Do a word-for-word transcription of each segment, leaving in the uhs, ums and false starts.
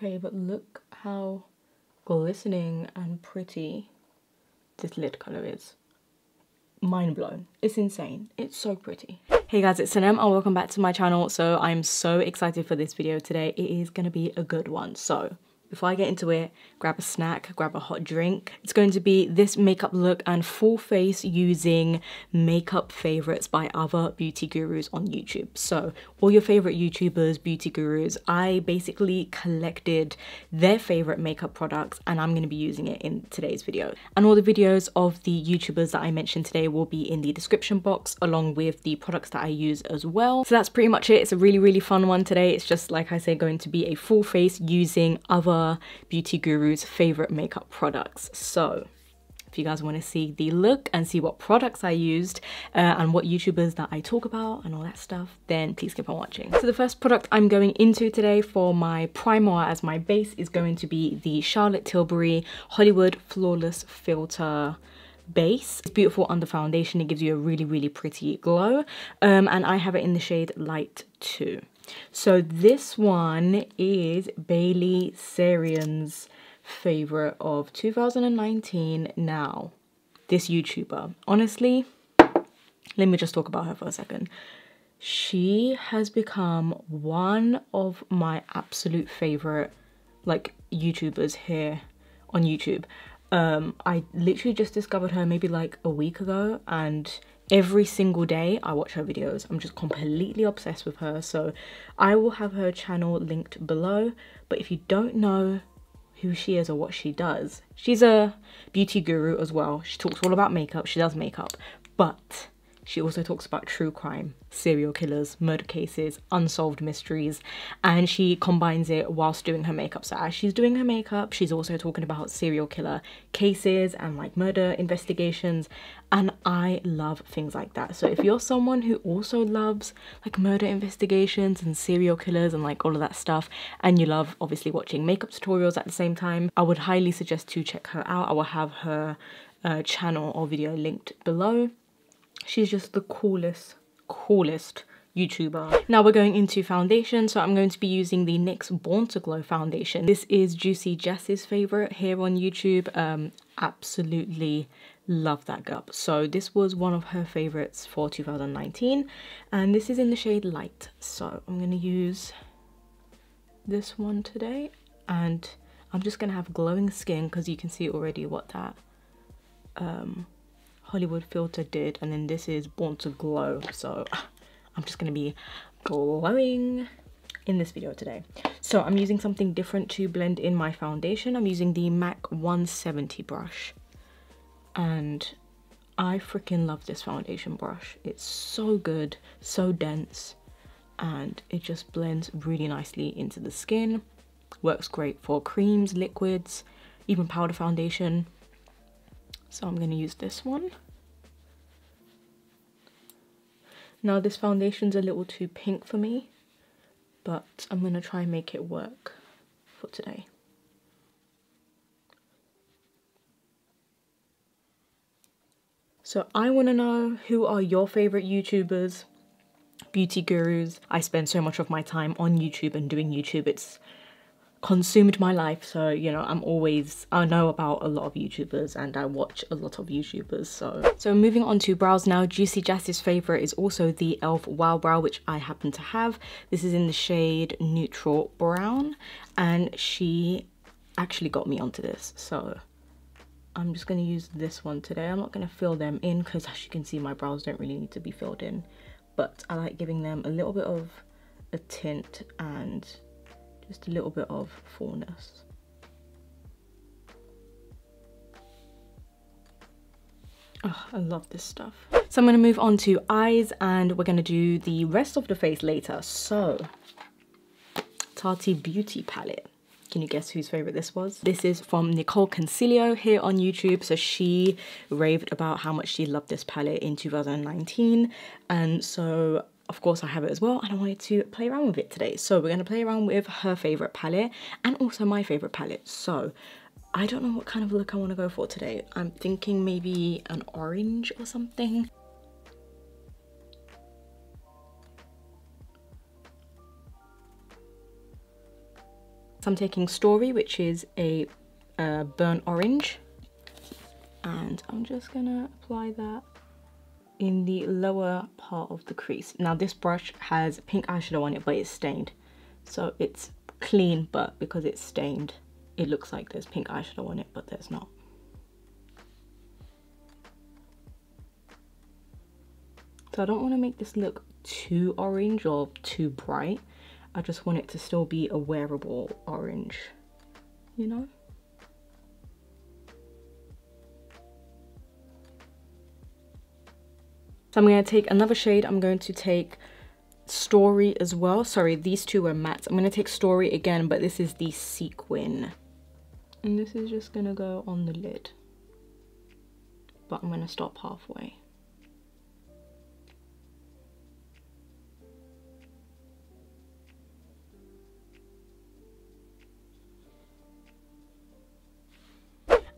okay, but look how glistening and pretty this lid color is. Mind blown. It's insane. It's so pretty. Hey guys, it's Sinem and welcome back to my channel. So I'm so excited for this video today. It is going to be a good one. So before I get into it, grab a snack, grab a hot drink. It's going to be this makeup look and full face using makeup favorites by other beauty gurus on YouTube. So all your favorite YouTubers, beauty gurus, I basically collected their favorite makeup products and I'm going to be using it in today's video. And all the videos of the YouTubers that I mentioned today will be in the description box along with the products that I use as well. So that's pretty much it. It's a really, really fun one today. It's just, like I say, going to be a full face using other beauty gurus' favorite makeup products. So if you guys want to see the look and see what products I used uh, and what YouTubers that I talk about and all that stuff, then please keep on watching. So the first product I'm going into today for my primer as my base is going to be the Charlotte Tilbury Hollywood Flawless Filter Base. It's beautiful under foundation. It gives you a really, really pretty glow. Um, and I have it in the shade Light two. So this one is Bailey Sarian's favorite of two thousand nineteen now, this YouTuber. Honestly, let me just talk about her for a second. She has become one of my absolute favorite, like, YouTubers here on YouTube. Um, I literally just discovered her maybe like a week ago and every single day I watch her videos. I'm just completely obsessed with her. So I will have her channel linked below. But if you don't know who she is or what she does, she's a beauty guru as well. She talks all about makeup. She does makeup, but she also talks about true crime, serial killers, murder cases, unsolved mysteries, and she combines it whilst doing her makeup. So as she's doing her makeup, she's also talking about serial killer cases and like murder investigations. And I love things like that. So if you're someone who also loves like murder investigations and serial killers and like all of that stuff, and you love obviously watching makeup tutorials at the same time, I would highly suggest to check her out. I will have her uh, channel or video linked below. She's just the coolest, coolest YouTuber. Now we're going into foundation. So I'm going to be using the NYX Born to Glow foundation. This is Juicy Jess's favorite here on YouTube. Um, absolutely love that girl. So this was one of her favorites for two thousand nineteen. And this is in the shade Light. So I'm going to use this one today. And I'm just going to have glowing skin because you can see already what that... Um, Hollywood filter did, and then this is Born to Glow, so I'm just gonna be glowing in this video today. So I'm using something different to blend in my foundation. I'm using the MAC one seventy brush, and I freaking love this foundation brush. It's so good, so dense, and it just blends really nicely into the skin. Works great for creams, liquids, even powder foundation. So I'm going to use this one. Now this foundation's a little too pink for me, but I'm going to try and make it work for today. So I want to know, who are your favorite YouTubers, beauty gurus? I spend so much of my time on YouTube and doing YouTube. It's consumed my life, so you know, I'm always, I know about a lot of YouTubers and I watch a lot of YouTubers. So so moving on to brows now. Juicy Jazz's favorite is also the E L F Wow Brow, which I happen to have. This is in the shade Neutral Brown, and she actually got me onto this, so I'm just going to use this one today. I'm not going to fill them in because, as you can see, my brows don't really need to be filled in, but I like giving them a little bit of a tint and just a little bit of fullness. Oh, I love this stuff. So I'm going to move on to eyes, and we're going to do the rest of the face later. So Tati Beauty palette. Can you guess whose favorite this was? This is from Nicol Concilio here on YouTube. So she raved about how much she loved this palette in two thousand nineteen, and so of course I have it as well, and I wanted to play around with it today. So we're going to play around with her favorite palette and also my favorite palette. So I don't know what kind of look I want to go for today. I'm thinking maybe an orange or something. So I'm taking Story, which is a uh, burnt orange, and I'm just gonna apply that in the lower part of the crease. Now this brush has pink eyeshadow on it, but it's stained, so it's clean, but because it's stained it looks like there's pink eyeshadow on it, but there's not. So I don't want to make this look too orange or too bright. I just want it to still be a wearable orange, you know? So I'm going to take another shade. I'm going to take Story as well. Sorry, these two were mattes. I'm going to take Story again, but this is the Sequin. And this is just going to go on the lid. But I'm going to stop halfway.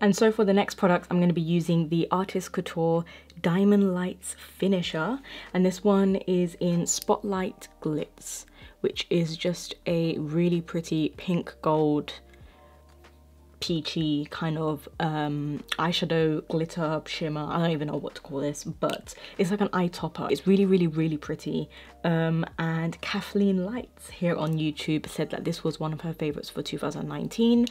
And so for the next product, I'm going to be using the Artist Couture Diamond Lights Finisher. And this one is in Spotlight Glitz, which is just a really pretty pink gold, peachy kind of um, eyeshadow, glitter, shimmer. I don't even know what to call this, but it's like an eye topper. It's really, really, really pretty. Um, and Kathleen Lights here on YouTube said that this was one of her favorites for two thousand nineteen.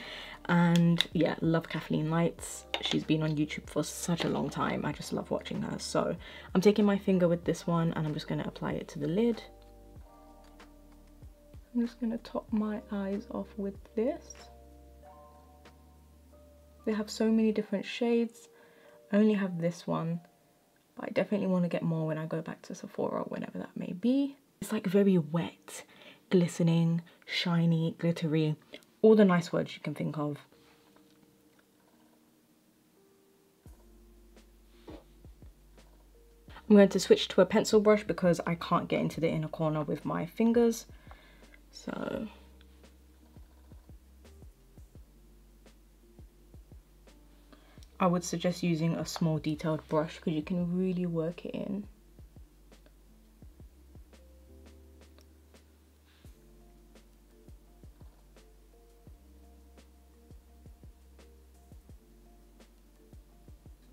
And yeah, love Kathleen Lights. She's been on YouTube for such a long time. I just love watching her. So I'm taking my finger with this one and I'm just gonna apply it to the lid. I'm just gonna top my eyes off with this. They have so many different shades. I only have this one, but I definitely want to get more when I go back to Sephora, whenever that may be. It's like very wet, glistening, shiny, glittery, all the nice words you can think of. I'm going to switch to a pencil brush because I can't get into the inner corner with my fingers. So I would suggest using a small detailed brush because you can really work it in.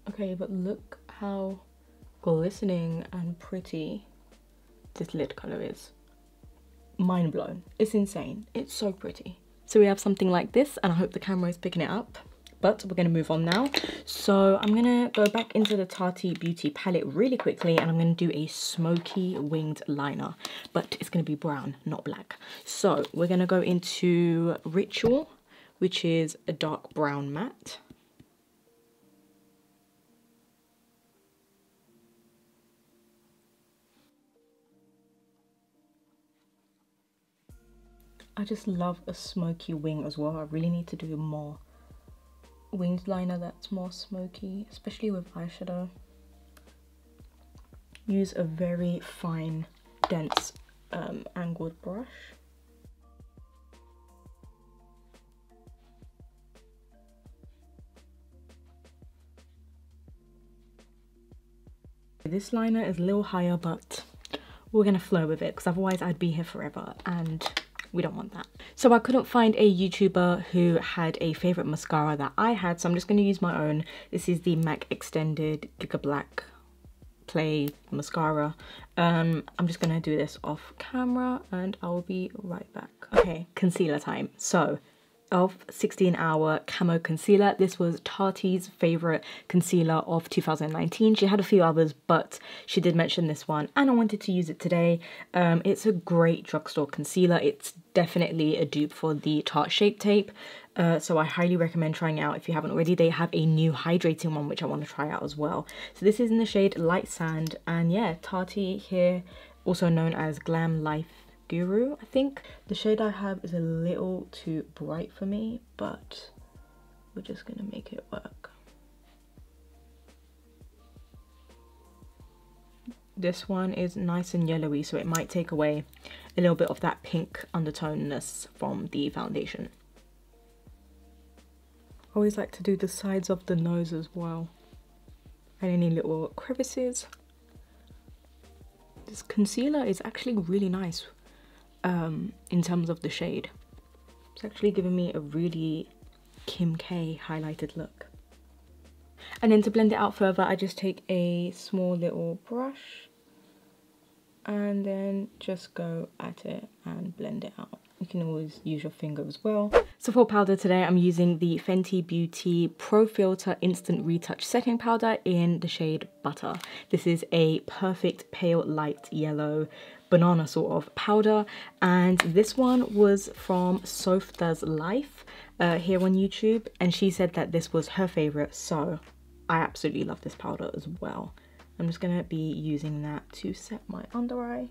Okay, but look how glistening and pretty this lid color is. Mind blown. It's insane. It's so pretty. So we have something like this, and I hope the camera is picking it up. But we're going to move on now. So I'm going to go back into the Tati Beauty palette really quickly, and I'm going to do a smoky winged liner, but it's going to be brown, not black. So we're going to go into Ritual, which is a dark brown matte. I just love a smoky wing as well. I really need to do more winged liner that's more smoky, especially with eyeshadow. Use a very fine, dense, um, angled brush. This liner is a little higher, but we're gonna flow with it because otherwise I'd be here forever, and we don't want that. So I couldn't find a YouTuber who had a favorite mascara that I had, so I'm just going to use my own. This is the M A C Extended Giga Black Play Mascara. Um, I'm just going to do this off camera and I'll be right back. Okay, concealer time. So E L F sixteen hour Camo Concealer. This was Tati's favorite concealer of two thousand nineteen. She had a few others, but she did mention this one and I wanted to use it today. Um, it's a great drugstore concealer. It's definitely a dupe for the Tarte Shape Tape. Uh, so I highly recommend trying it out if you haven't already. They have a new hydrating one, which I want to try out as well. So this is in the shade Light Sand, and yeah, Tati here, also known as Glam Life Guru, I think. The shade I have is a little too bright for me, but we're just gonna make it work. This one is nice and yellowy, so it might take away a little bit of that pink undertoneness from the foundation. I always like to do the sides of the nose as well, and any little crevices. This concealer is actually really nice. Um, in terms of the shade, It's actually giving me a really Kim K highlighted look. And then to blend it out further, I just take a small little brush and then just go at it and blend it out. You can always use your finger as well. So for powder today, I'm using the Fenty Beauty Pro Filter Instant Retouch Setting Powder in the shade Butter. This is a perfect pale light yellow banana sort of powder, and this one was from Soph Does Life uh, here on YouTube, and she said that this was her favorite, so I absolutely love this powder as well. I'm just gonna be using that to set my under eye.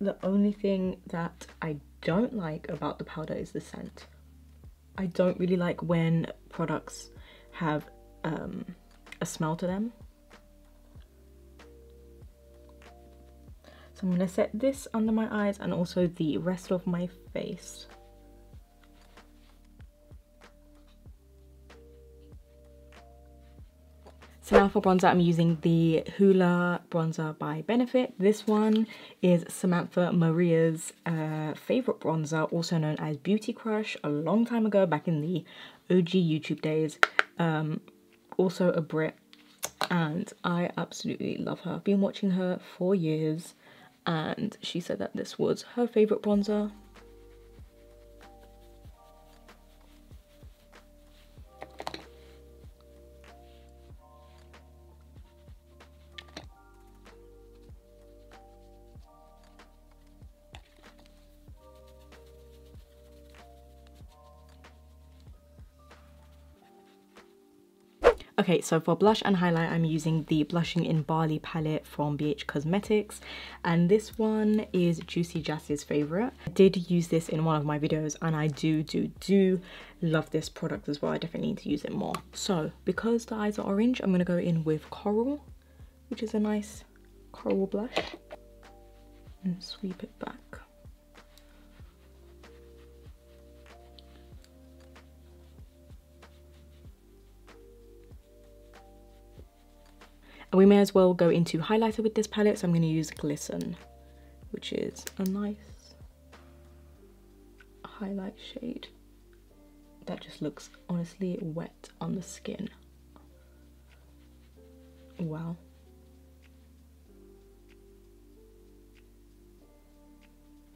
The only thing that I don't like about the powder is the scent. I don't really like when products have um, a smell to them. So I'm gonna set this under my eyes and also the rest of my face. So now for bronzer, I'm using the Hoola bronzer by Benefit. This one is Samantha Maria's uh, favorite bronzer, also known as Beauty Crush, a long time ago, back in the O G YouTube days. Um, also a Brit, and I absolutely love her. I've been watching her for years, and she said that this was her favorite bronzer. Okay, so for blush and highlight, I'm using the Blushing in Bali palette from B H Cosmetics, and this one is Juicy Jazz's favourite. I did use this in one of my videos, and I do, do, do love this product as well. I definitely need to use it more. So, because the eyes are orange, I'm going to go in with Coral, which is a nice coral blush, and sweep it back. We may as well go into highlighter with this palette, so I'm going to use Glisten, which is a nice highlight shade that just looks honestly wet on the skin. Wow.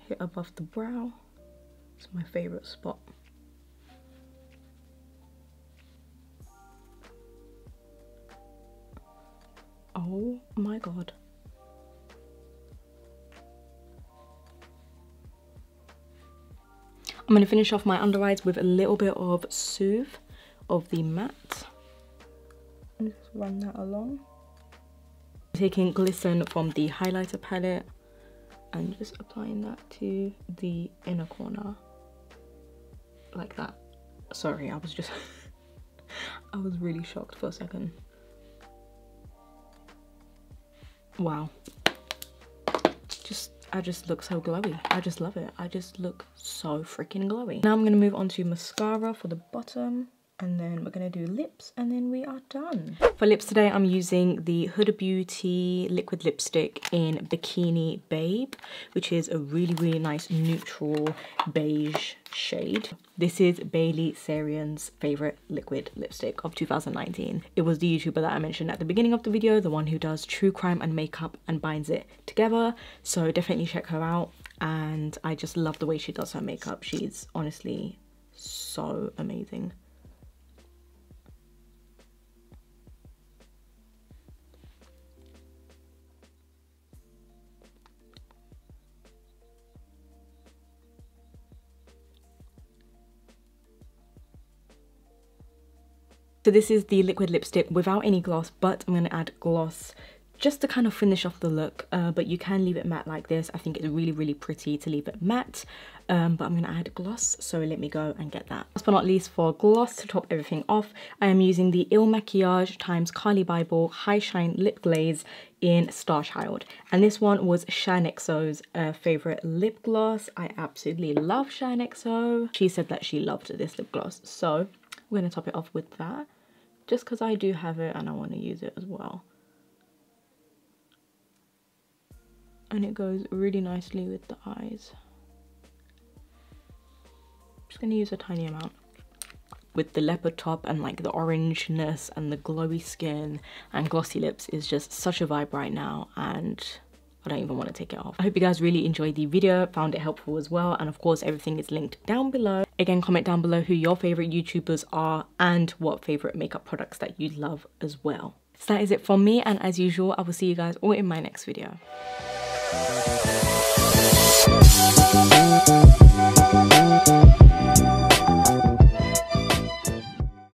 Hit above the brow, it's my favourite spot. Oh my god. I'm going to finish off my under eyes with a little bit of Soothe of the matte. And just run that along. Taking Glisten from the highlighter palette and just applying that to the inner corner. Like that. Sorry, I was just... I was really shocked for a second. Wow, just I just look so glowy. I just love it. I just look so freaking glowy. Now I'm gonna move on to mascara for the bottom, and then we're gonna do lips, and then we are done. For lips today, I'm using the Huda Beauty liquid lipstick in Bikini Babe, which is a really really nice neutral beige shade. This is Bailey Sarian's favorite liquid lipstick of two thousand nineteen. It was the YouTuber that I mentioned at the beginning of the video, the one who does true crime and makeup and binds it together. So definitely check her out, and I just love the way she does her makeup. She's honestly so amazing. So this is the liquid lipstick without any gloss, but I'm going to add gloss just to kind of finish off the look, uh, but you can leave it matte like this. I think it's really, really pretty to leave it matte, um, but I'm going to add gloss, so let me go and get that. Last but not least, for gloss to top everything off, I am using the Il Makiage times Carly Bible High Shine Lip Glaze in Star Child, and this one was Shaaanxo's uh, favorite lip gloss. I absolutely love Shaaanxo. She said that she loved this lip gloss, so we're going to top it off with that, just because I do have it and I want to use it as well. And it goes really nicely with the eyes. just gonna use a tiny amount. With the leopard top and like the orangeness and the glowy skin and glossy lips is just such a vibe right now, and I don't even want to take it off. I hope you guys really enjoyed the video, found it helpful as well, and of course everything is linked down below. Again, comment down below who your favorite YouTubers are and what favorite makeup products that you love as well. So that is it from me, and as usual I will see you guys all in my next video.